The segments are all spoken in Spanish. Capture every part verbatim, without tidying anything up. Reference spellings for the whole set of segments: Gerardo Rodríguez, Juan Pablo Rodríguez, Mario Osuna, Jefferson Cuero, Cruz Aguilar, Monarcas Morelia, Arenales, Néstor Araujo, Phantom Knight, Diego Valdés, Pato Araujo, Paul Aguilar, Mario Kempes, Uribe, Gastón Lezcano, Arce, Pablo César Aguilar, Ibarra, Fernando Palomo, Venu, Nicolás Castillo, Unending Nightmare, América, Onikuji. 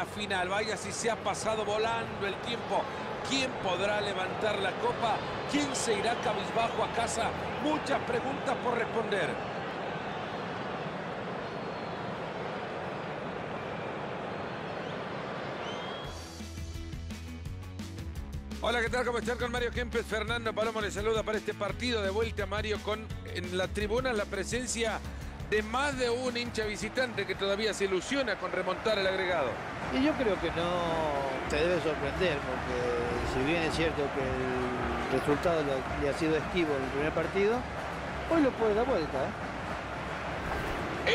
la final. Vaya si se ha pasado volando el tiempo. ¿Quién podrá levantar la copa? ¿Quién se irá cabizbajo a casa? Muchas preguntas por responder. Hola, ¿qué tal? ¿Cómo están? Con Mario Kempes, Fernando Palomo les saluda para este partido. De vuelta, Mario, con en la tribuna la presencia de más de un hincha visitante que todavía se ilusiona con remontar el agregado. Y yo creo que no se debe sorprender, porque si bien es cierto que el resultado le ha sido esquivo en el primer partido, hoy lo puede dar vuelta, ¿eh?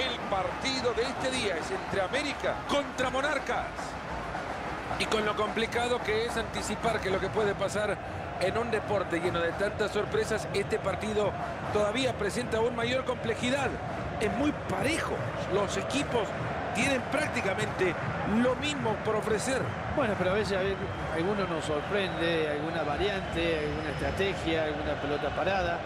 El partido de este día es entre América contra Monarcas. Y con lo complicado que es anticipar que lo que puede pasar en un deporte lleno de tantas sorpresas, este partido todavía presenta aún mayor complejidad. Es muy parejo. Los equipos tienen prácticamente lo mismo por ofrecer. Bueno, pero a veces a ver, alguno nos sorprende, alguna variante, alguna estrategia, alguna pelota parada.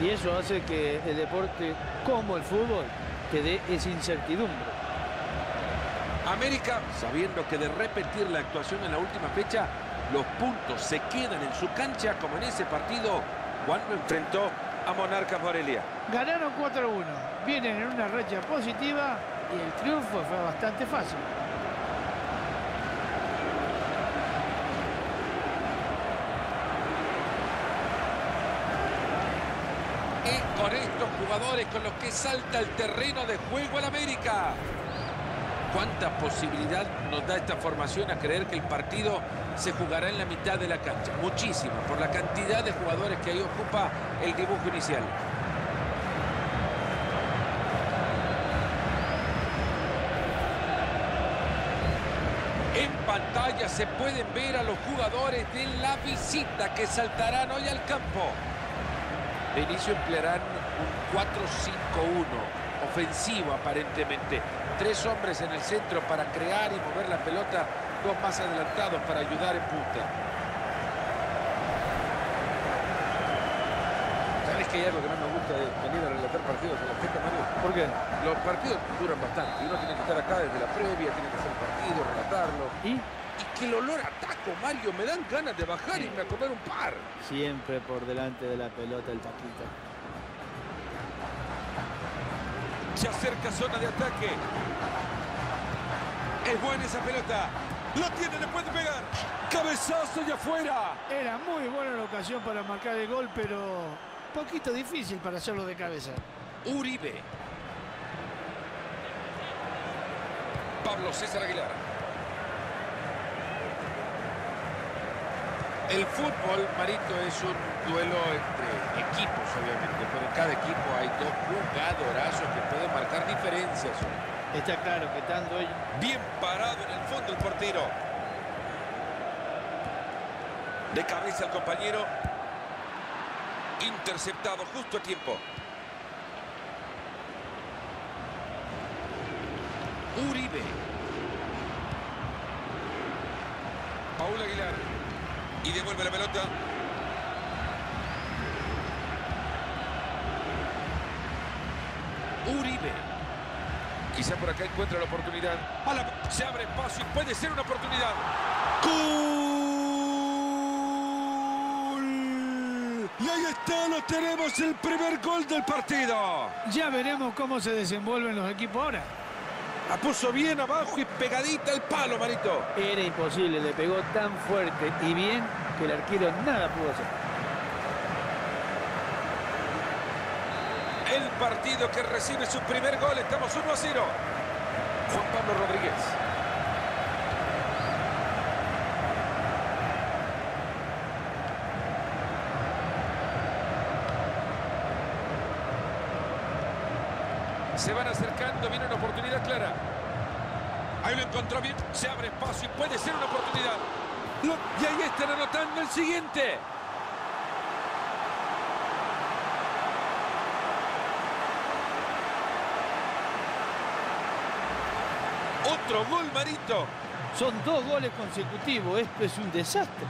Y eso hace que el deporte, como el fútbol, te dé esa incertidumbre. América, sabiendo que de repetir la actuación en la última fecha, los puntos se quedan en su cancha, como en ese partido cuando enfrentó a Monarcas Morelia. Ganaron cuatro a uno, vienen en una racha positiva y el triunfo fue bastante fácil. Y con estos jugadores con los que salta el terreno de juego al América. ¿Cuánta posibilidad nos da esta formación a creer que el partido se jugará en la mitad de la cancha? Muchísimo, por la cantidad de jugadores que ahí ocupa el dibujo inicial. En pantalla se pueden ver a los jugadores de la visita que saltarán hoy al campo. De inicio emplearán un cuatro cinco uno, ofensivo aparentemente. Tres hombres en el centro para crear y mover la pelota, dos más adelantados para ayudar en punta. ¿Sabes qué hay algo que no me gusta de venir a relatar partidos en la gente, Mario? ¿Por qué? Los partidos duran bastante. Uno tiene que estar acá desde la previa, tiene que hacer el partido, relatarlo. ¿Y? Y que el olor a taco, Mario, me dan ganas de bajar y me comer un par. Siempre por delante de la pelota el taquito. Se acerca zona de ataque. Es buena esa pelota. Lo tiene, le puede pegar. Cabezazo de afuera. Era muy buena la ocasión para marcar el gol, pero un poquito difícil para hacerlo de cabeza. Uribe. Pablo César Aguilar. El fútbol, Marito, es un duelo entre equipos, obviamente, pero en cada equipo hay dos jugadorazos que pueden marcar diferencias. Está claro que estando ahí bien parado en el fondo el portero. De cabeza el compañero. Interceptado justo a tiempo. Uribe. Paul Aguilar. Y devuelve la pelota. Uribe. Quizá por acá encuentra la oportunidad. A la... Se abre paso y puede ser una oportunidad. ¡Gol! Y ahí está, lo tenemos, el primer gol del partido. Ya veremos cómo se desenvuelven los equipos ahora. La puso bien abajo y pegadita al palo, Marito. Era imposible, le pegó tan fuerte y bien que el arquero nada pudo hacer. El partido que recibe su primer gol, estamos uno a cero. Juan Pablo Rodríguez. Se van acercando, viene una oportunidad clara. Ahí lo encontró bien, se abre espacio y puede ser una oportunidad. Lo, y ahí están anotando el siguiente. Otro gol, Marito. Son dos goles consecutivos, esto es un desastre.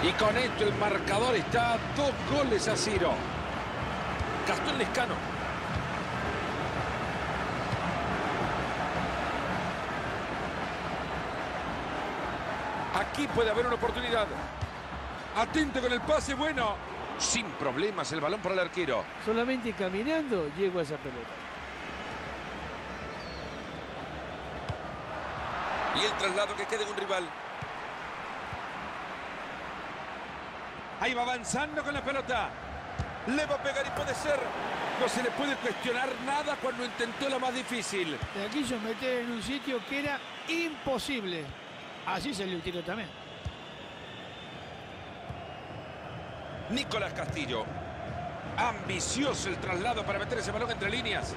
Y con esto el marcador está a dos goles a cero. Gastón Lezcano. Aquí puede haber una oportunidad. Atento con el pase, bueno. Sin problemas el balón para el arquero. Solamente caminando llegó a esa pelota. Y el traslado que queda en un rival. Ahí va avanzando con la pelota. Le va a pegar y puede ser. No se le puede cuestionar nada cuando intentó la más difícil. De aquí yo meter en un sitio que era imposible. Así se le utilizó también. Nicolás Castillo. Ambicioso el traslado para meter ese balón entre líneas.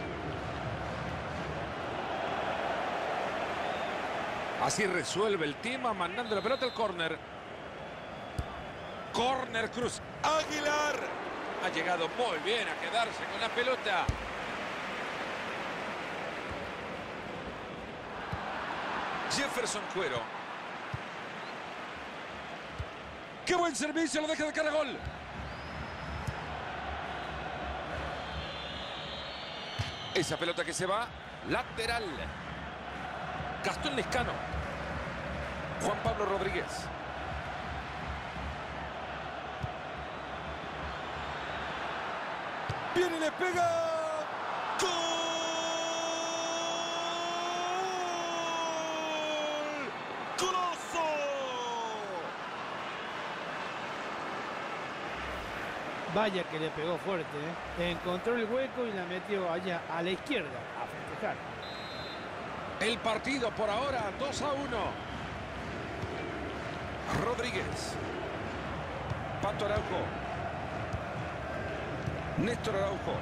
Así resuelve el tema mandando la pelota al córner. Córner Cruz Aguilar. Ha llegado muy bien a quedarse con la pelota. Jefferson Cuero. ¡Qué buen servicio! Lo deja de cara a gol. Esa pelota que se va. Lateral. Gastón Lezcano. Juan Pablo Rodríguez. Viene y le pega. ¡Gol! ¡Grosso! Vaya que le pegó fuerte, ¿eh? Encontró el hueco y la metió allá a la izquierda a festejar. El partido por ahora dos a uno. Rodríguez. Pato Araujo. Néstor Araujo.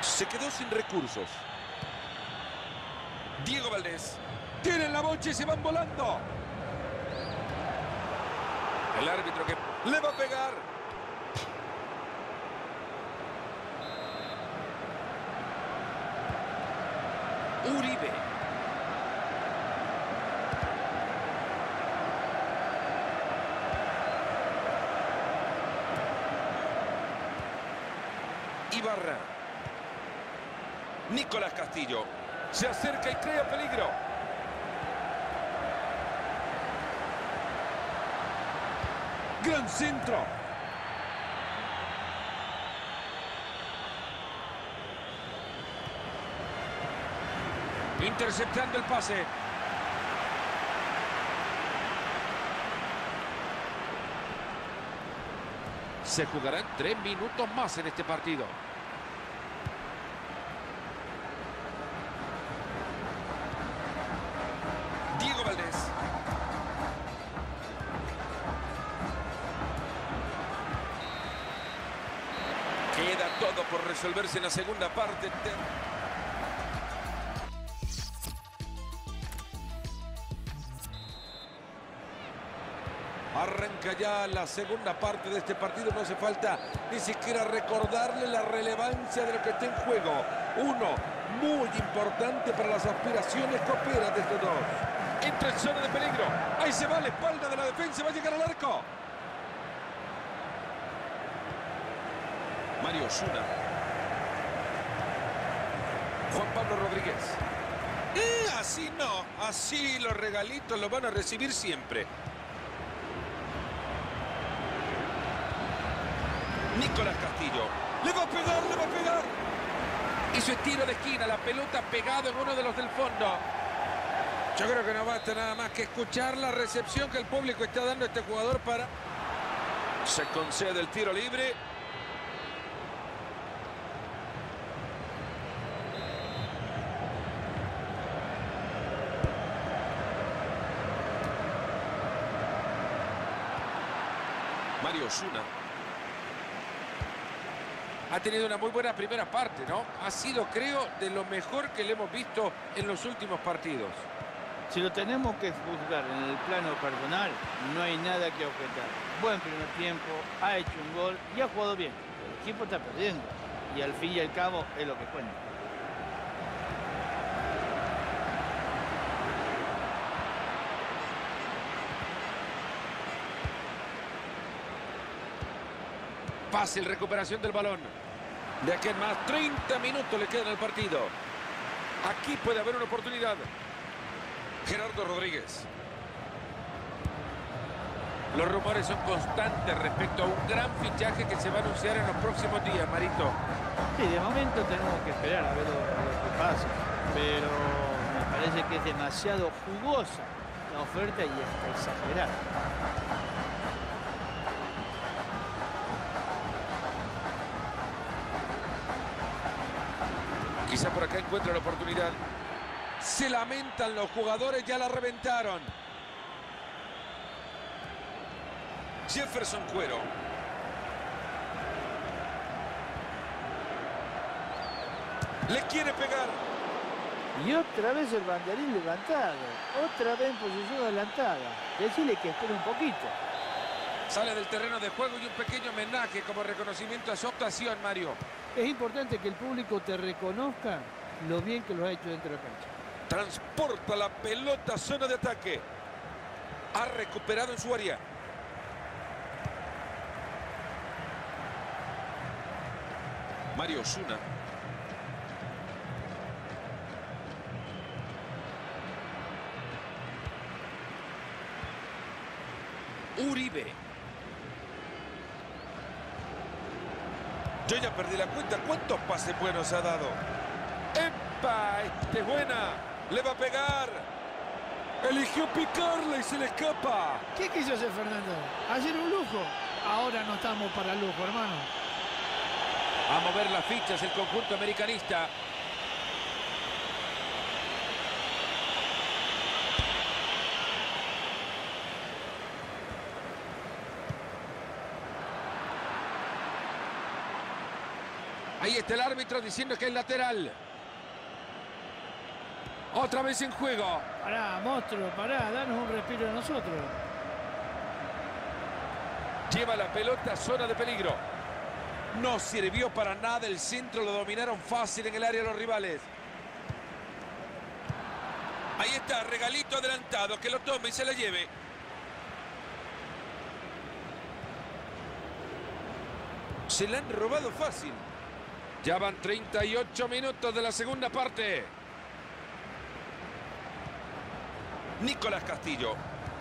Se quedó sin recursos. Diego Valdés. Tienen la bocha y se van volando. El árbitro que le va a pegar. Uribe. Ibarra. Nicolás Castillo se acerca y crea peligro. Gran centro. Interceptando el pase. Se jugarán tres minutos más en este partido. Diego Valdés. Queda todo por resolverse en la segunda parte. Arranca ya la segunda parte de este partido. No hace falta ni siquiera recordarle la relevancia de lo que está en juego. Uno, muy importante para las aspiraciones coperas de estos dos. Entra en zona de peligro. Ahí se va a la espalda de la defensa. Va a llegar al arco. Mario Osuna. Juan Pablo Rodríguez. Eh, así no. Así los regalitos los van a recibir siempre. Nicolás Castillo. ¡Le va a pegar, le va a pegar! Hizo estiro de esquina, la pelota pegada en uno de los del fondo. Yo creo que no basta nada más que escuchar la recepción que el público está dando a este jugador para... Se concede el tiro libre. Mario Osuna. Ha tenido una muy buena primera parte, ¿no? Ha sido, creo, de lo mejor que le hemos visto en los últimos partidos. Si lo tenemos que juzgar en el plano personal, no hay nada que objetar. Buen primer tiempo, ha hecho un gol y ha jugado bien. El equipo está perdiendo y al fin y al cabo es lo que cuenta. Fácil recuperación del balón. De aquí en más, treinta minutos le quedan al partido. Aquí puede haber una oportunidad. Gerardo Rodríguez. Los rumores son constantes respecto a un gran fichaje que se va a anunciar en los próximos días, Marito. Sí, de momento tenemos que esperar a ver lo, lo que pasa, pero me parece que es demasiado jugosa la oferta y es exagerada. Quizá por acá encuentra la oportunidad. Se lamentan los jugadores, ya la reventaron. Jefferson Cuero. Le quiere pegar. Y otra vez el banderín levantado. Otra vez en posición adelantada. Decirle que espere un poquito. Sale del terreno de juego y un pequeño homenaje como reconocimiento a su actuación, Mario. Es importante que el público te reconozca lo bien que lo ha hecho dentro de la cancha. Transporta la pelota a zona de ataque. Ha recuperado en su área. Mario Osuna. Uribe. Yo ya perdí la cuenta. ¿Cuántos pases buenos ha dado? ¡Epa! ¡Esta es buena! ¡Le va a pegar! ¡Eligió picarla y se le escapa! ¿Qué quiso hacer Fernando? Ayer un lujo. Ahora no estamos para lujo, hermano. Va a mover las fichas el conjunto americanista. Ahí está el árbitro diciendo que es lateral. Otra vez en juego. Pará, monstruo, pará, danos un respiro a nosotros. Lleva la pelota a zona de peligro. No sirvió para nada, el centro lo dominaron fácil en el área los rivales. Ahí está, regalito adelantado, que lo tome y se la lleve. Se la han robado fácil. Ya van treinta y ocho minutos de la segunda parte. Nicolás Castillo.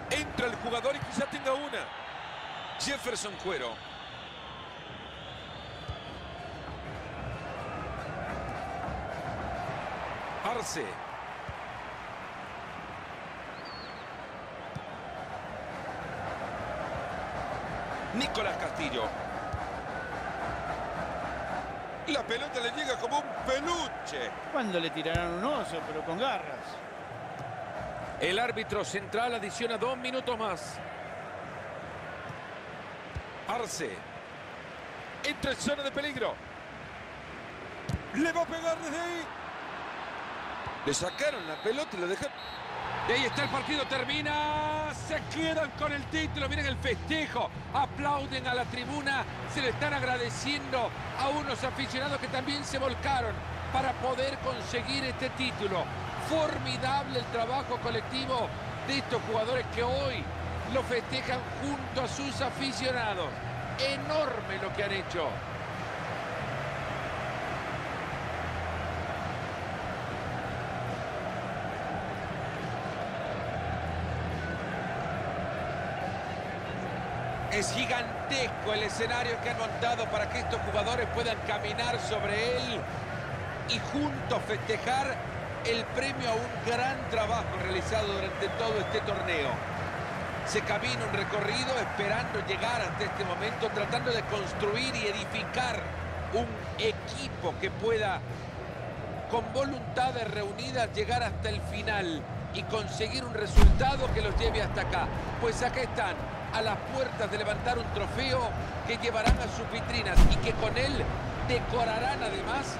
Entra el jugador y quizá tenga una. Jefferson Cuero. Arce. Nicolás Castillo. La pelota le llega como un peluche. Cuando le tirarán un oso, pero con garras. El árbitro central adiciona dos minutos más. Arce. Entra en zona de peligro. Le va a pegar desde ahí. Le sacaron la pelota y la dejaron. Y ahí está, el partido termina. Se quedan con el título. Miren el festejo. Aplauden a la tribuna. Se le están agradeciendo a unos aficionados que también se volcaron para poder conseguir este título. Formidable el trabajo colectivo de estos jugadores que hoy lo festejan junto a sus aficionados. Enorme lo que han hecho. Es gigantesco el escenario que han montado para que estos jugadores puedan caminar sobre él y juntos festejar el premio a un gran trabajo realizado durante todo este torneo. Se camina un recorrido esperando llegar hasta este momento, tratando de construir y edificar un equipo que pueda, con voluntades reunidas, llegar hasta el final y conseguir un resultado que los lleve hasta acá. Pues acá están, a las puertas de levantar un trofeo que llevarán a sus vitrinas y que con él decorarán además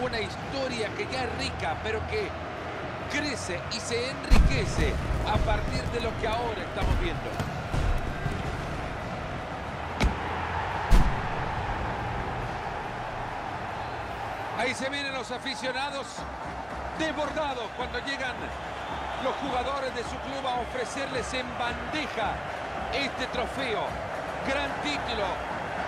una historia que ya es rica, pero que crece y se enriquece a partir de lo que ahora estamos viendo. Ahí se vienen los aficionados desbordados cuando llegan los jugadores de su club a ofrecerles en bandeja este trofeo, gran título,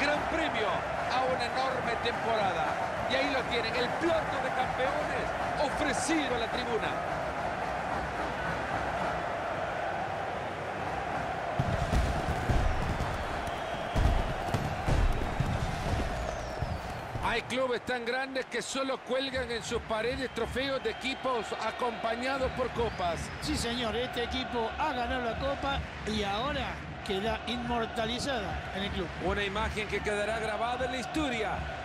gran premio a una enorme temporada. Y ahí lo tienen, el plato de campeones ofrecido a la tribuna. Hay clubes tan grandes que solo cuelgan en sus paredes trofeos de equipos acompañados por copas. Sí, señor, este equipo ha ganado la copa y ahora queda inmortalizada en el club. Una imagen que quedará grabada en la historia.